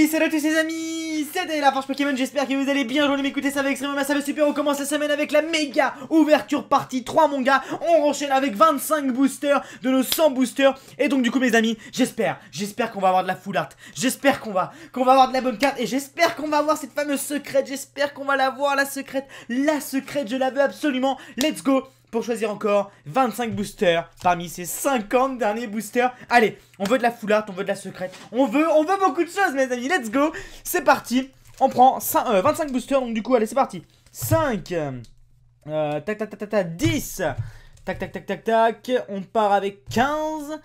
Hey, salut à tous les amis, c'est David Lafarge Pokémon, j'espère que vous allez bien, aujourd'hui m'écoutez ça va extrêmement, ça va super, on commence la semaine avec la méga ouverture partie 3 mon gars, on enchaîne avec 25 boosters de nos 100 boosters, et donc du coup mes amis, j'espère qu'on va avoir de la full art, j'espère qu'on va avoir de la bonne carte, et j'espère qu'on va avoir cette fameuse secrète, j'espère qu'on va l'avoir la secrète, je la veux absolument, let's go pour choisir encore 25 boosters parmi ces 50 derniers boosters. Allez, on veut de la full art, on veut de la secrète, on veut beaucoup de choses mes amis, let's go. C'est parti, on prend 25 boosters, donc du coup allez c'est parti. 5, tac tac tac tac tac, 10, tac tac tac tac tac, on part avec 15,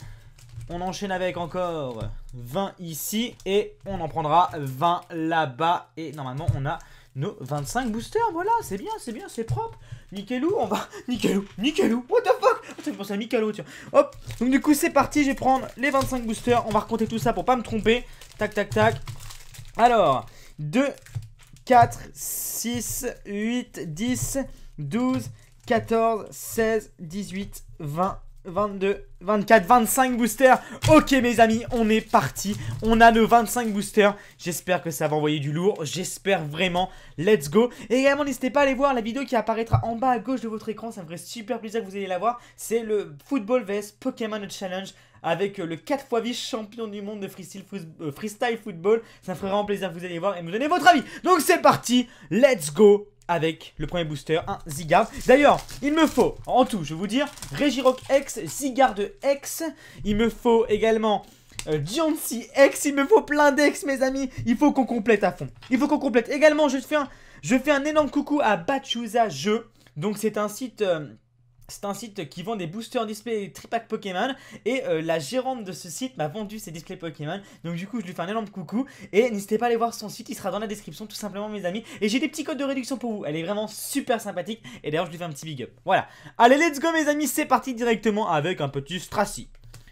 on enchaîne avec encore 20 ici et on en prendra 20 là-bas et normalement on a nos 25 boosters, voilà, c'est bien, c'est propre. Nickelou, on va... Nickelou, what the fuck? Ça me pensait à Michelou, tiens. Hop, donc du coup, c'est parti, je vais prendre les 25 boosters. On va recompter tout ça pour pas me tromper. Tac, tac, tac. Alors, 2, 4, 6, 8, 10, 12, 14, 16, 18, 20, 22, 24, 25 boosters. Ok mes amis, on est parti. On a nos 25 boosters. J'espère que ça va envoyer du lourd. J'espère vraiment. Let's go. Et également n'hésitez pas à aller voir la vidéo qui apparaîtra en bas à gauche de votre écran. Ça me ferait super plaisir que vous ayez la voir. C'est le Football vs Pokémon Challenge avec le 4x vice-champion du monde de freestyle football. Ça me ferait vraiment plaisir que vous ayez voir et me donner votre avis. Donc c'est parti. Let's go. Avec le premier booster, un Zygarde. D'ailleurs, il me faut, en tout, je vais vous dire, Regirock X, Zygarde X. Il me faut également Diancie X. Il me faut plein d'X, mes amis. Il faut qu'on complète à fond. Il faut qu'on complète. Également, je fais un énorme coucou à Bacchusia Jeux. Donc, c'est un site... c'est un site qui vend des boosters display tripack Pokémon. Et la gérante de ce site m'a vendu ses displays Pokémon. Donc du coup je lui fais un énorme coucou. Et n'hésitez pas à aller voir son site, il sera dans la description tout simplement mes amis. Et j'ai des petits codes de réduction pour vous, elle est vraiment super sympathique. Et d'ailleurs je lui fais un petit big up, voilà. Allez let's go mes amis, c'est parti directement avec un petit Stracy,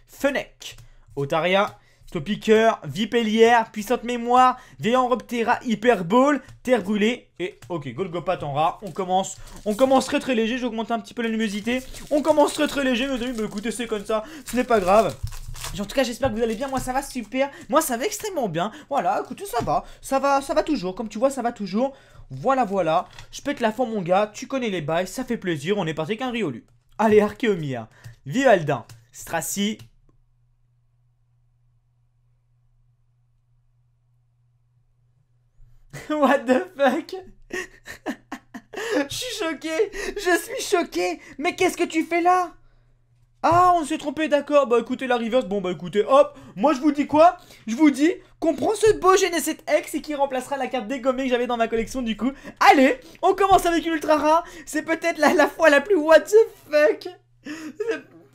Fennec, Otaria, Topiqueur, Vipélière, Puissante Mémoire, Veillant Reptera, Hyperball, Terre Brûlée et ok, Golgopath en rat. On commence très léger, j'augmente un petit peu la luminosité. On commence très léger mes amis, bah écoutez c'est comme ça, ce n'est pas grave. En tout cas j'espère que vous allez bien, moi ça va super, moi ça va extrêmement bien, voilà, écoutez ça va toujours, comme tu vois ça va toujours. Voilà, je pète la forme mon gars, tu connais les bails, ça fait plaisir, on est parti avec un Riolu. Allez Archaeomir, Vivaldin, Stracy. What the fuck? Je suis choqué. Mais qu'est-ce que tu fais là? Ah, on s'est trompé, d'accord. Bah écoutez, la reverse, bon bah écoutez, hop. Moi je vous dis quoi? Je vous dis qu'on prend ce beau Genesect X et qui remplacera la carte dégommée que j'avais dans ma collection du coup. Allez, on commence avec une ultra rare. C'est peut-être la fois la plus what the fuck.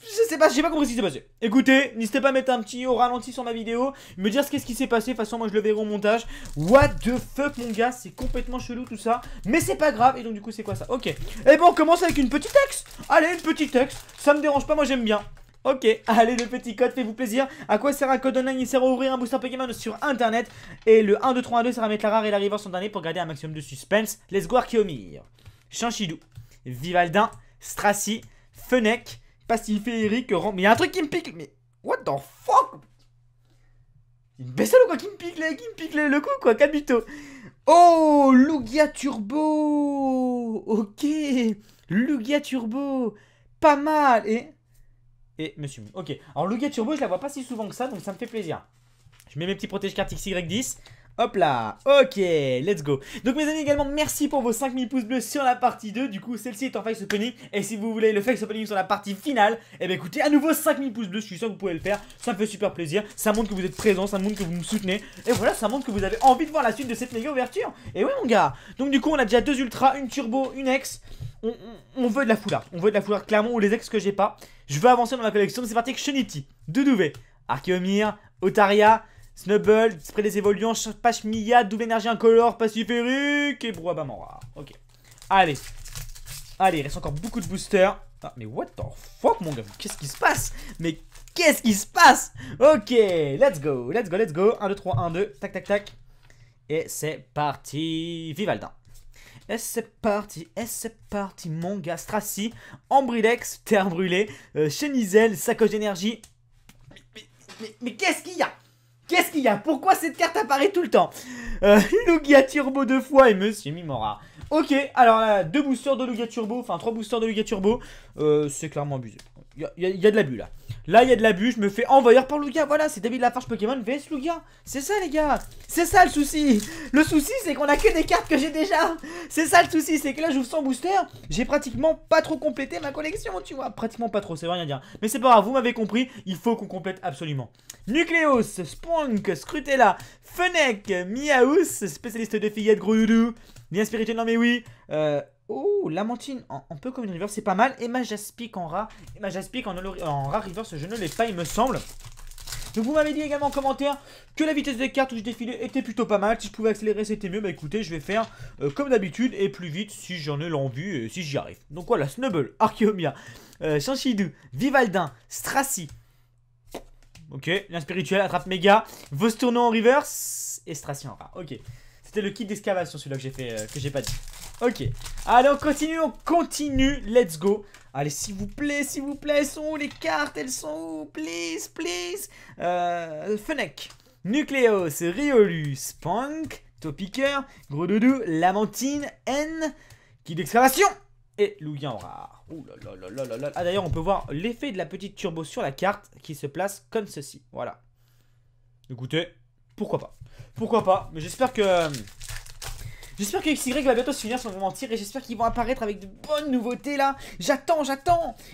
Je sais pas, j'ai pas compris ce qui s'est passé. Écoutez, n'hésitez pas à mettre un petit au ralenti sur ma vidéo, me dire qu'est-ce qui s'est passé, de toute façon moi je le verrai au montage. What the fuck mon gars, c'est complètement chelou tout ça, mais c'est pas grave. Et donc du coup c'est quoi ça? Ok, et ben on commence avec une petite X. Allez une petite X, ça me dérange pas, moi j'aime bien. Ok, allez le petit code, faites-vous plaisir. À quoi sert un code online? Il sert à ouvrir un booster Pokémon sur internet. Et le 1, 2, 3, 1, 2 sert à mettre la rare et la reverse en dernier pour garder un maximum de suspense. Let's go Archaeomir, Chinchidou, Vivaldin, Stracy, Fennec, Pastille féerique, mais y'a un truc qui me pique, mais what the fuck? Une baisselle ou quoi qui me pique le cou quoi, Kabuto. Oh, Lugia Turbo. Ok, Lugia Turbo, pas mal. Et Monsieur Mou, ok. Alors Lugia Turbo, je la vois pas si souvent que ça, donc ça me fait plaisir. Je mets mes petits protège cartes XY10. Hop là, ok, let's go. Donc mes amis également, merci pour vos 5000 pouces bleus sur la partie 2. Du coup, celle-ci est en face opening. Et si vous voulez le face opening sur la partie finale, eh bien écoutez, à nouveau 5000 pouces bleus, je suis sûr que vous pouvez le faire. Ça me fait super plaisir, ça montre que vous êtes présents, ça montre que vous me soutenez. Et voilà, ça montre que vous avez envie de voir la suite de cette méga ouverture. Et ouais mon gars, donc du coup on a déjà deux ultras, une turbo, une ex. On veut de la full art, clairement, ou les ex que j'ai pas. Je veux avancer dans ma collection, c'est parti avec Chenity, Doudouvé, Archaeomir, Otaria, Snubble, Spray des Évolutions, Pachemilla, Double Énergie Incolore, Paciférique et Brouabamora. Ok. Allez. Allez, il reste encore beaucoup de boosters. Ah, mais what the fuck, mon gars? Qu'est-ce qui se passe? Mais qu'est-ce qui se passe? Ok, let's go. 1, 2, 3, 1, 2. Tac, tac, tac. Et c'est parti. Vivaldin. Et c'est parti, mon gars. Stracy, Ambrilex, Terre Brûlée, Chenizel, Sacoche d'énergie. Mais qu'est-ce qu'il y a? Qu'est-ce qu'il y a? Pourquoi cette carte apparaît tout le temps? Lugia Turbo deux fois et Monsieur Mimora. Ok, alors là, deux boosters de Lugia Turbo, enfin trois boosters de Lugia Turbo, c'est clairement abusé. Il y a de l'abus là. Là, il y a de l'abus, je me fais envahir par Lugia. Voilà, c'est David Lafarge Pokémon vs Lugia. C'est ça, les gars. C'est ça le souci. Le souci, c'est qu'on a que des cartes que j'ai déjà. C'est ça le souci, c'est que là, j'ouvre 100 boosters. J'ai pratiquement pas trop complété ma collection, tu vois. Pratiquement pas trop, ça veut rien dire. Mais c'est pas grave, vous m'avez compris. Il faut qu'on complète absolument. Nucleos, Spunk, Scrutella, Fennec, Miaus, spécialiste de fillettes, gros doudou. Lien spirituel, non mais oui. Oh, Lamantine, un peu comme une reverse, c'est pas mal. Et ma Jaspic en rat. Et ma Jaspic en rat reverse, je ne l'ai pas, il me semble. Donc vous m'avez dit également en commentaire que la vitesse des cartes où je défilais était plutôt pas mal. Si je pouvais accélérer, c'était mieux. Bah écoutez, je vais faire comme d'habitude et plus vite si j'en ai l'envie et si j'y arrive. Donc voilà, Snubble, Archaeomia, Chinchidou, Vivaldin, Stracy. Ok, lien spirituel, attrape méga. Vostourneau en reverse et Stracy en rat. Ok, c'était le kit d'excavation celui-là que j'ai fait, que j'ai pas dit. Ok, allez on continue, let's go. Allez s'il vous plaît, elles sont où les cartes, elles sont où? Please, please. Fennec, Nucleos, Riolu, Spunk, Topiqueur, Gros Doudou, Lamantine, N, Kit d'excavation et Lugia en rare. Ouh là là là là là. Ah d'ailleurs on peut voir l'effet de la petite turbo sur la carte qui se place comme ceci, voilà. Écoutez, pourquoi pas, mais j'espère que... J'espère que XY va bientôt se finir sans vous mentir et j'espère qu'ils vont apparaître avec de bonnes nouveautés là. J'attends.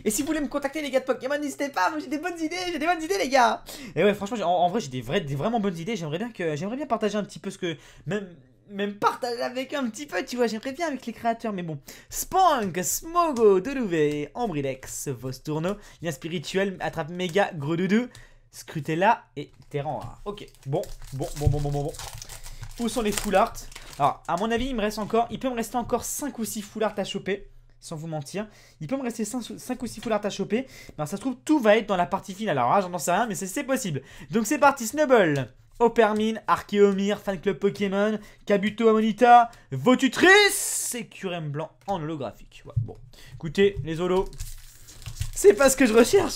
Et si vous voulez me contacter les gars de Pokémon, n'hésitez pas, j'ai des bonnes idées, les gars. Et ouais, franchement, en vrai, j'ai des vraiment bonnes idées. J'aimerais bien partager un petit peu ce que... Même partager avec eux un petit peu, tu vois, j'aimerais bien avec les créateurs, mais bon. Spunk, Smogo, Delouvé, Ambrilex, Vostourneau, Lien Spirituel, Attrape Méga, Gros Doudou, Scrutella et Terran. Ok, bon. Où sont les full art? Alors, à mon avis, il peut me rester encore 5 ou 6 foulards à choper, sans vous mentir. Il peut me rester 5 ou 6 foulards à choper. Ben, ça se trouve, tout va être dans la partie finale. Alors, j'en sais rien, mais c'est possible. Donc, c'est parti, Snubble, Opermine, Archéomir, Fan Club Pokémon, Kabuto Amonita, Votutrice et Curem Blanc en holographique. Ouais, bon, écoutez, les holos... C'est pas ce que je recherche,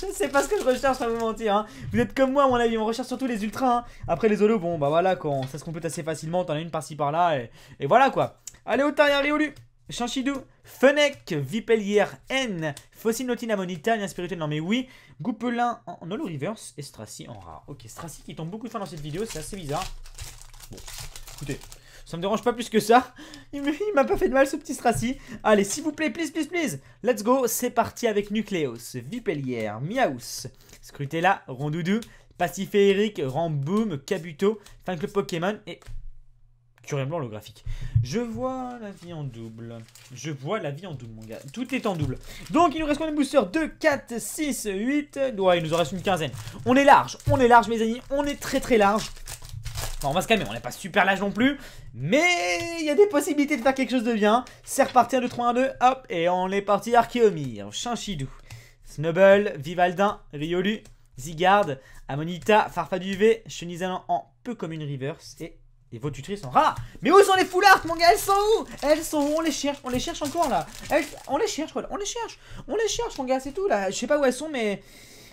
sans vous mentir, hein. Vous êtes comme moi à mon avis, on recherche surtout les ultras, hein. Après les holos, bon bah voilà quoi, ça se complète assez facilement, t'en as une par-ci par-là, et voilà quoi. Allez, Otaria, Riolu, Chinchidou, Fennec, Vipellière, N, Fossilnotine, Amonita, Lien Spirituel, non mais oui, Goupelin en holo reverse et Stracy en rare. Ok, Stracy qui tombe beaucoup de fois dans cette vidéo, c'est assez bizarre. Bon, écoutez... Ça me dérange pas plus que ça. Il m'a pas fait de mal ce petit Stracy. Allez, s'il vous plaît, please. Let's go, c'est parti avec Nucleos, Vipellière, Miaus, Scrutella, Rondoudou, Pastiférique, Ramboum, Kabuto, Fan Club Pokémon et... Curien Blanc holographique. Je vois la vie en double. Mon gars. Tout est en double. Donc il nous reste combien de boosters? 2, 4, 6, 8... Ouais, il nous en reste une quinzaine. On est large, mes amis. On est très large. Enfin, on va se calmer, on n'est pas super large non plus. Mais il y a des possibilités de faire quelque chose de bien. C'est reparti, 1, 2, 3, 1, 2, hop. Et on est parti, Archaeomir, Chinchidou, Snubble, Vivaldin, Riolu, Zygarde, Amonita, Farfaduvé, Chenizalan en peu comme une reverse. Et vos tutrices sont rares. Mais où sont les foulards, mon gars? Elles sont où? On les cherche, encore là. On les cherche, voilà, mon gars, c'est tout là. Je sais pas où elles sont, mais...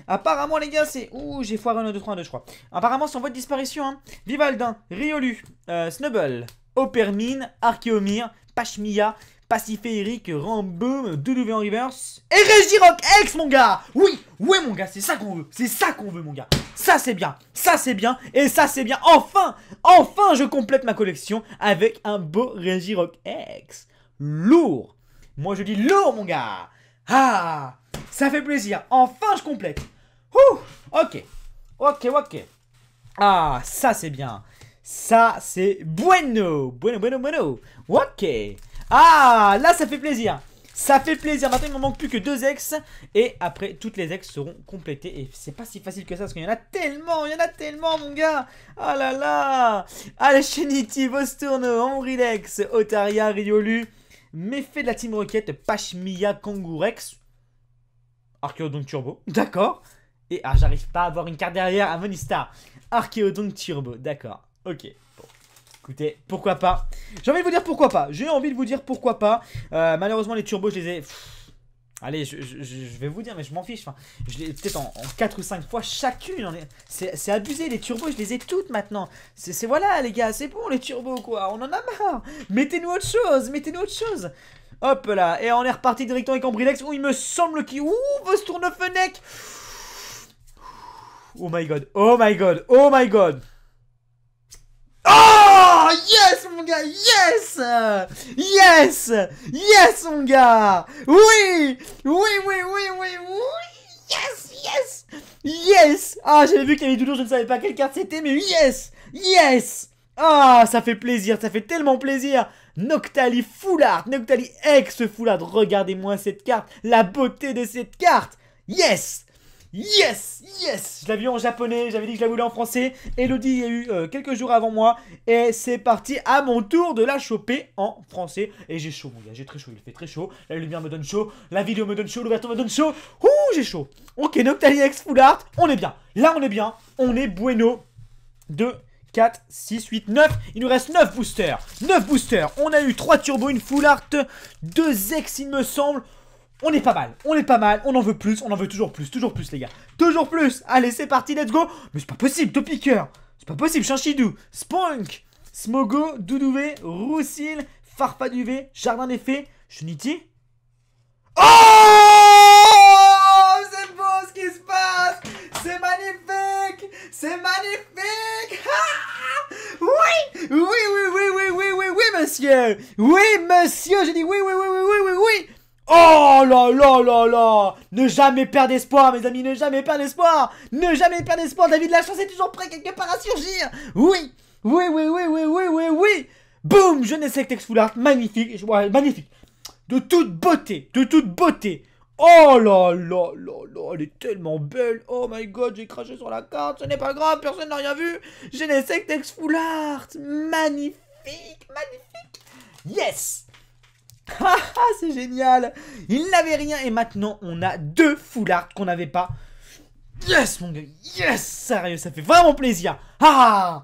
Apparemment les gars c'est... Ouh j'ai foiré 1, 2, 3, 1, 2 je crois. Apparemment c'est en voie de disparition hein. Vivaldin, Riolu, Snubble, Opermine, Archaeomir, Pachmia, Pasiférique, Ramboum, Doudouvé en reverse et Regirock X mon gars. Oui mon gars, c'est ça qu'on veut, mon gars. Ça c'est bien, et ça c'est bien. Enfin je complète ma collection avec un beau Regirock X. Lourd. Moi je dis lourd mon gars. Ah, ça fait plaisir, enfin je complète. Ouh, ok. Ah, ça c'est bien. Ça c'est bueno. Ok. Ah, là ça fait plaisir. Maintenant il ne me manque plus que 2 ex. Et après toutes les ex seront complétées. Et c'est pas si facile que ça parce qu'il y en a tellement. Mon gars. Ah là là. Allez, Shenity, Vostourneau, Ambrilex, Otaria, Riolu, Méfait de la Team Rocket, Pachmia, Kangourex, Archaeodon Turbo, d'accord. Et ah, j'arrive pas à avoir une carte derrière, Amonistar, Archaeodon Turbo, d'accord. Ok, bon. Écoutez, pourquoi pas. J'ai envie de vous dire pourquoi pas. Malheureusement, les turbos, je les ai... Allez, je vais vous dire, mais je m'en fiche. Enfin, je l'ai peut-être en 4 ou 5 fois chacune. C'est abusé, les turbos, je les ai toutes maintenant. C'est voilà, les gars, c'est bon, les turbos, quoi. On en a marre. Mettez-nous autre chose, mettez-nous autre chose. Hop là, et on est reparti directement avec Ambrilex. Où il me semble qu'il... Ouh, boss Tournefenec. Oh my god, oh my god, oh my god. Oh yes mon gars, yes, yes, yes mon gars, oui, oui, oui, oui, oui, oui, yes, yes, yes. Ah j'avais vu qu'il y avait toujours, je ne savais pas quelle carte c'était, mais yes, yes. Ah ça fait plaisir, ça fait tellement plaisir. Noctali Full Art, Noctali Ex Full Art, regardez-moi cette carte, la beauté de cette carte, yes. Yes, yes. Je l'avais vu en japonais, j'avais dit que je la voulais en français. Elodie y a eu quelques jours avant moi. Et c'est parti à mon tour de la choper en français. Et j'ai chaud mon gars, j'ai très chaud, il fait très chaud. La lumière me donne chaud, la vidéo me donne chaud, l'ouverture me donne chaud. Ouh, j'ai chaud. Ok, Noctali Ex Full Art, on est bien. Là on est bien, on est bueno. 2, 4, 6, 8, 9. Il nous reste 9 boosters, 9 boosters. On a eu 3 turbos, une Full Art, 2 ex il me semble. On est pas mal, on est pas mal, on en veut plus, on en veut toujours plus les gars. Toujours plus, allez c'est parti, let's go. Mais c'est pas possible, Topiqueur, c'est pas possible, Chinchidou, Spunk, Smogo, Doudouvé, Roussil, Farfaduvé, Jardin des Fées, Cheniti. Oh c'est beau ce qui se passe, c'est magnifique, c'est magnifique. Ah oui, oui, oui, oui, oui, oui, oui, oui, monsieur. Oui, monsieur, j'ai dit oui, oui, oui, oui, oui, oui, oui. Oh là là là là. Ne jamais perdre espoir mes amis, ne jamais perdre espoir. Ne jamais perdre espoir, David Lafarge est toujours prêt quelque part à surgir. Oui, oui, oui, oui, oui, oui, oui, oui. Boum, Genesect Ex Full Art, magnifique, ouais, magnifique. De toute beauté, de toute beauté. Oh là là là là, elle est tellement belle. Oh my god, j'ai craché sur la carte, ce n'est pas grave, personne n'a rien vu. Genesect Ex Full Art, magnifique, magnifique. Yes. Ah c'est génial. Il n'avait rien et maintenant on a 2 full art qu'on n'avait pas. Yes mon gars, yes. Sérieux ça fait vraiment plaisir. Ah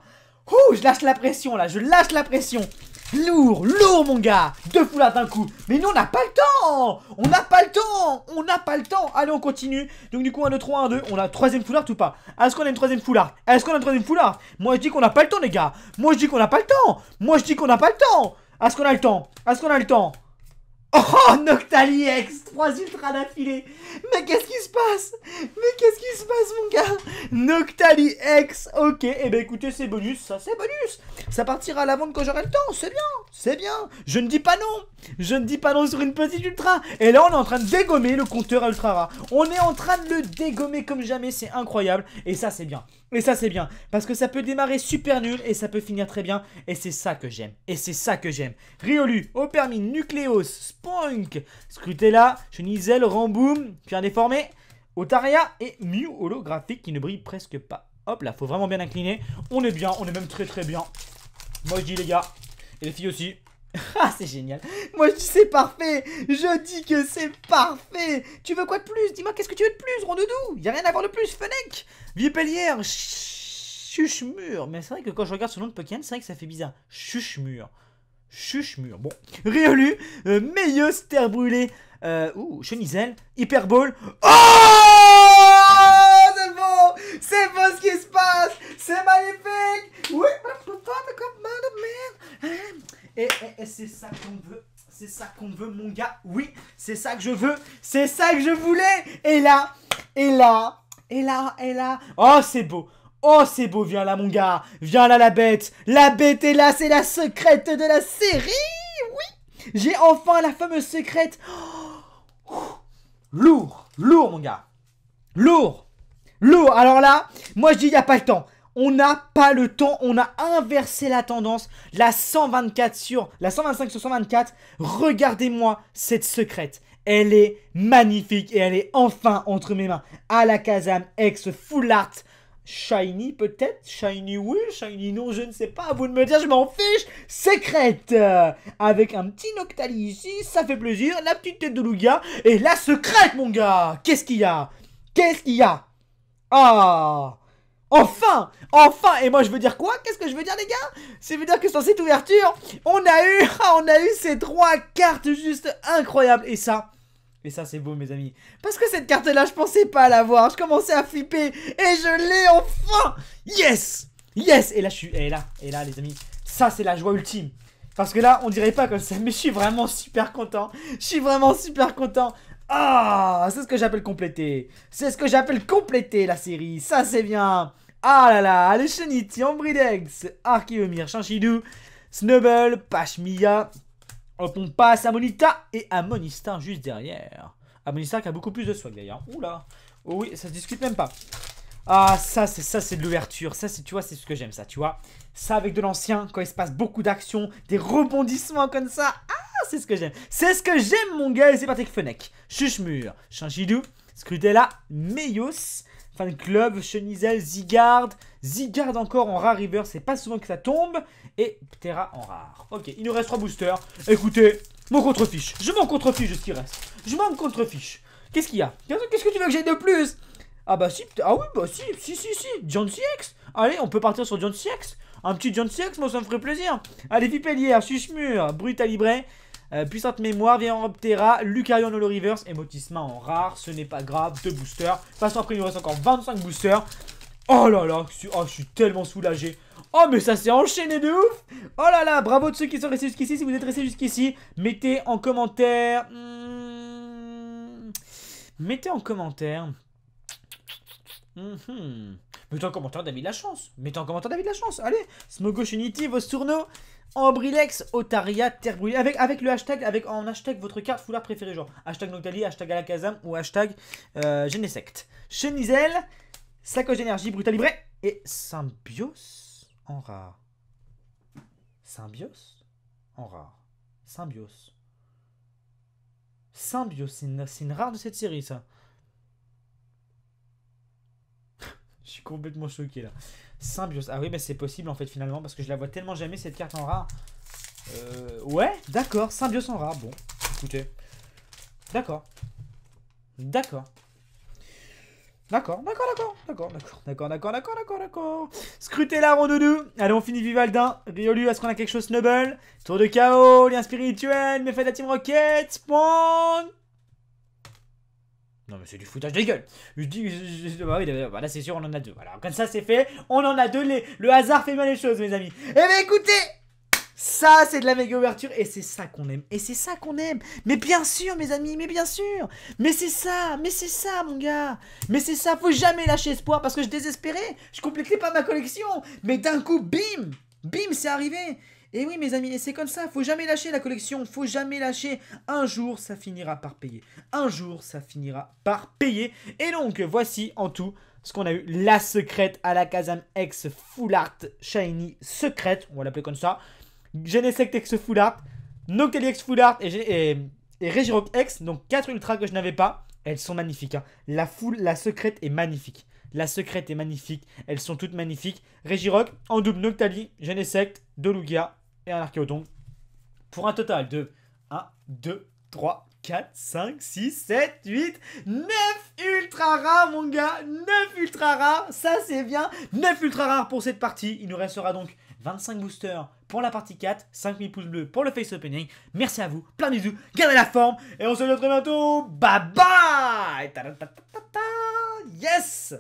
ouh, je lâche la pression là, je lâche la pression. Lourd, lourd mon gars. 2 full art d'un coup, mais nous on n'a pas le temps. On n'a pas le temps, on n'a pas le temps. Allez on continue, donc du coup 1, 2, 3, 1, 2. On a 3ème full art ou pas? Est-ce qu'on a une 3ème full art? Est-ce qu'on a une 3ème full art? Moi je dis qu'on n'a pas le temps les gars. Moi je dis qu'on n'a pas le temps. Moi je dis qu'on n'a pas le temps. Est-ce qu'on a le temps? Est-ce qu'on a le temps? Oh Noctali Ex, 3 ultras d'affilée. Mais qu'est-ce qui se passe? Mais qu'est-ce qui se passe mon gars? Noctali Ex, ok, et eh ben écoutez c'est bonus, ça c'est bonus. Ça partira à la vente quand j'aurai le temps, c'est bien, c'est bien. Je ne dis pas non, je ne dis pas non sur une petite ultra. Et là on est en train de dégommer le compteur ultra rare. On est en train de le dégommer comme jamais, c'est incroyable. Et ça c'est bien, et ça c'est bien. Parce que ça peut démarrer super nul et ça peut finir très bien. Et c'est ça que j'aime, et c'est ça que j'aime. Riolu, Opermine, Nucleos, Spunk, Scrutella, Chenizel, Ramboum, Pierre Déformé, Otaria et Mew holographique qui ne brille presque pas. Hop là, faut vraiment bien incliner. On est bien, on est même très très bien. Moi je dis les gars, et les filles aussi. Ah c'est génial. Moi je dis c'est parfait. Je dis que c'est parfait. Tu veux quoi de plus? Dis-moi qu'est-ce que tu veux de plus, Rondoudou. Y'a rien à voir de plus, Fennec, Viepellière, Chuchmur. Mais c'est vrai que quand je regarde ce nom de Pokémon, c'est vrai que ça fait bizarre. Chuchmur. Chuchmur, bon. Riolu, Meilleuse, Terre Brûlée, ouh, Chenizel, Hyperball. Oh c'est beau! C'est beau ce qui se passe! C'est magnifique! Oui, de merde! Et c'est ça qu'on veut. C'est ça qu'on veut, mon gars. Oui, c'est ça que je veux. C'est ça que je voulais. Et là, et là, et là, et là. Oh, c'est beau. Oh c'est beau, viens là mon gars, viens là la bête. La bête est là, c'est la secrète de la série. Oui, j'ai enfin la fameuse secrète. Oh. Lourd, lourd mon gars. Lourd, lourd, alors là, moi je dis il n'y a pas le temps. On n'a pas le temps, on a inversé la tendance. La 124 sur, la 125 sur 124, regardez-moi cette secrète. Elle est magnifique et elle est enfin entre mes mains. Alakazam Ex Full Art. Shiny peut-être, shiny oui, shiny non, je ne sais pas, à vous de me dire, je m'en fiche. Secrète, avec un petit Noctali ici, ça fait plaisir. La petite tête de Lugia, et la secrète mon gars. Qu'est-ce qu'il y a? Qu'est-ce qu'il y a? Ah, enfin, enfin. Et moi je veux dire quoi? Qu'est-ce que je veux dire les gars? Ça veut dire que sur cette ouverture, on a eu ces 3 cartes juste incroyables. Et ça, Et ça c'est beau mes amis, parce que cette carte là je pensais pas l'avoir, je commençais à flipper et je l'ai enfin. Yes, yes. Et là je suis, et là les amis, ça c'est la joie ultime. Parce que là on dirait pas comme ça, mais je suis vraiment super content. Je suis vraiment super content. Ah, c'est ce que j'appelle compléter. C'est ce que j'appelle compléter la série, ça c'est bien. Ah là là, les Chenity, Ombridex, Archeomir, Chinchidou, Snubble, Pachmilla. Hop, on passe à Monita et à Monistar juste derrière. À Monistar qui a beaucoup plus de swag d'ailleurs. Oula, oh oui, ça se discute même pas. Ah, ça c'est de l'ouverture. Ça, c'est, tu vois, c'est ce que j'aime, ça, tu vois. Ça, avec de l'ancien, quand il se passe beaucoup d'actions, des rebondissements comme ça. Ah, c'est ce que j'aime. C'est ce que j'aime, mon gars. Et c'est parti avec Fennec, Chuchmur, Chinchidou, Scrutella, Meios, Fan Club, Chenizel, Zygarde. Zygarde encore en rare river, c'est pas souvent que ça tombe. Et Ptera en rare. Ok, il nous reste 3 boosters. Écoutez, mon contrefiche. Je m'en contrefiche de ce qui reste. Je m'en contrefiche. Qu'est-ce qu'il y a? Qu'est-ce que tu veux que j'aille de plus? Ah bah si, ah oui, bah si. Diancie X. Allez, on peut partir sur Diancie X. Un petit Diancie X, moi ça me ferait plaisir. Allez, Vipellière, Chuchmur, Brutalibré, Puissante Mémoire, Viens en Ptera, Lucario en Holo Reverse et Motisma en rare. Ce n'est pas grave, 2 boosters. Passons après, il nous reste encore 25 boosters. Oh là là, oh, je suis tellement soulagé. Oh mais ça s'est enchaîné de ouf. Oh là là, bravo de ceux qui sont restés jusqu'ici. Si vous êtes restés jusqu'ici, mettez en commentaire. Mettez en commentaire. Mettez en commentaire David la chance. Mettez en commentaire David la chance. Allez, Smogosh Unity, Vostourno, Ambrilex, Otaria, Terre Brûlée. Avec le hashtag, en hashtag votre carte foulard préférée, genre hashtag Noctali, hashtag Alakazam ou hashtag Genesect. Chenizel, Sacoche d'énergie, Brutalibré et Symbios en rare. Symbios en rare. Symbios. Symbios, c'est une rare de cette série, ça. Je suis complètement choqué, là. Symbios. Ah oui, mais c'est possible, en fait, finalement, parce que je la vois tellement jamais, cette carte en rare. Ouais, d'accord. Symbios en rare. Bon, écoutez. D'accord. D'accord. Scrutez la rondoudou. Allez, on finit Vivaldin. Riolu, est-ce qu'on a quelque chose? Snubble. Tour de chaos. Lien spirituel. Méfait de la Team Rocket. Spawn. Non, mais c'est du foutage de gueule. Je dis. Bah oui, là c'est sûr, on en a 2. Voilà, comme ça c'est fait. On en a 2. Le hasard fait mal les choses, mes amis. Eh bien, écoutez. Ça, c'est de la méga ouverture et c'est ça qu'on aime. Et c'est ça qu'on aime. Mais bien sûr, mes amis, mais bien sûr. Mais c'est ça, mon gars. Mais c'est ça, faut jamais lâcher espoir parce que je désespérais. Je complétais pas ma collection. Mais d'un coup, bim, bim, c'est arrivé. Et oui, mes amis, et c'est comme ça. Faut jamais lâcher la collection. Faut jamais lâcher. Un jour, ça finira par payer. Un jour, ça finira par payer. Et donc, voici en tout ce qu'on a eu. La secrète Alakazam X Full Art Shiny Secrète. On va l'appeler comme ça. Genesect X Full Art, Noctali X Full Art et Regirock X, donc 4 ultras que je n'avais pas. Elles sont magnifiques, hein. La secrète est magnifique. La secrète est magnifique, elles sont toutes magnifiques. Regirock en double Noctali, Genesect, 2 Lugia et un Archaeodon. Pour un total de 1, 2, 3, 4, 5, 6, 7, 8, 9 ultra rares, mon gars. 9 ultra rares, ça c'est bien. 9 ultra rares pour cette partie. Il nous restera donc 25 boosters pour la partie 4, 5000 pouces bleus pour le face opening. Merci à vous, plein de bisous, gardez la forme et on se retrouve très bientôt. Bye bye. Yes.